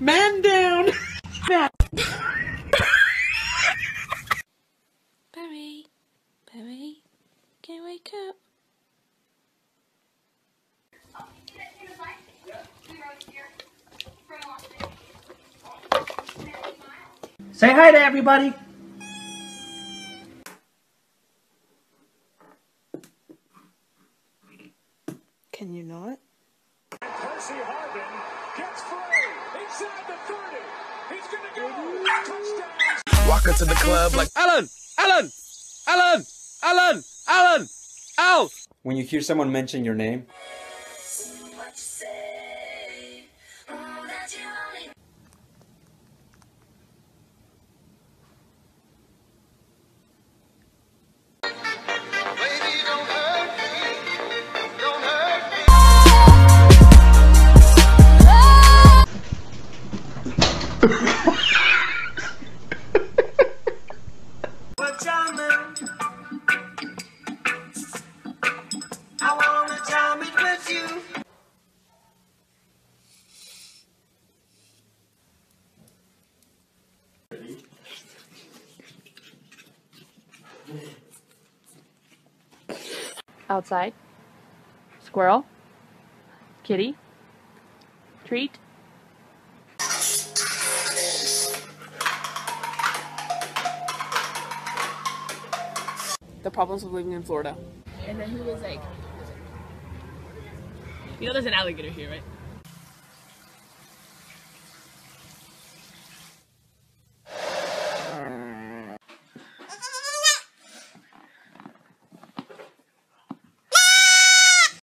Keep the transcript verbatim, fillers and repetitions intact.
Man down! Barry, Barry, can you wake up? Say hi to everybody! Can you not? Percy Harvin gets free inside the thirty. He's gonna go touchdown. Walk into the club like Alan, Alan, Alan, Alan, Alan, Al. When you hear someone mention your name, outside, squirrel, kitty, treat. The problems of living in Florida. And then he was like, you know there's an alligator here, right?